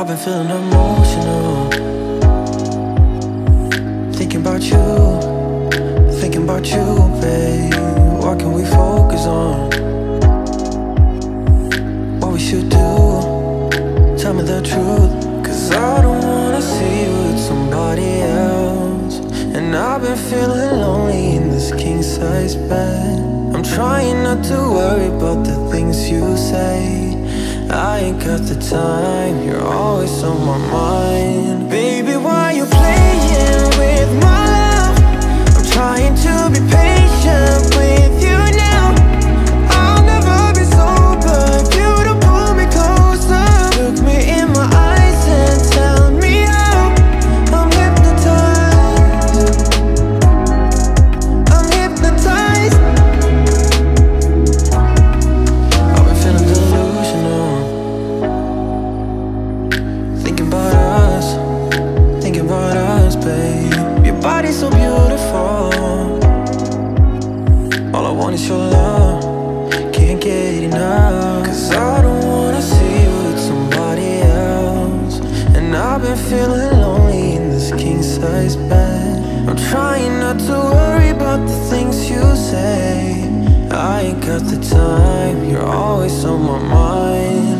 I've been feeling emotional, thinking about you, thinking about you, babe. What can we focus on? What we should do? Tell me the truth, 'cause I don't wanna see you with somebody else. And I've been feeling lonely in this king-size bed. I'm trying not to worry about the things you say. I ain't got the time, you're always on my mind. Baby, why you playing with my love? I'm trying to be patient with you now. I'll never be sober if you don't pull me closer. Look me in my eyes and tell me how. I'm hypnotized, I'm hypnotized. I've been feeling delusional, thinking about us, babe. Your body's so beautiful, all I want is your love, can't get enough. 'Cause I don't wanna see you with somebody else. And I've been feeling lonely in this king-size bed. I'm trying not to worry about the things you say. I ain't got the time, you're always on my mind.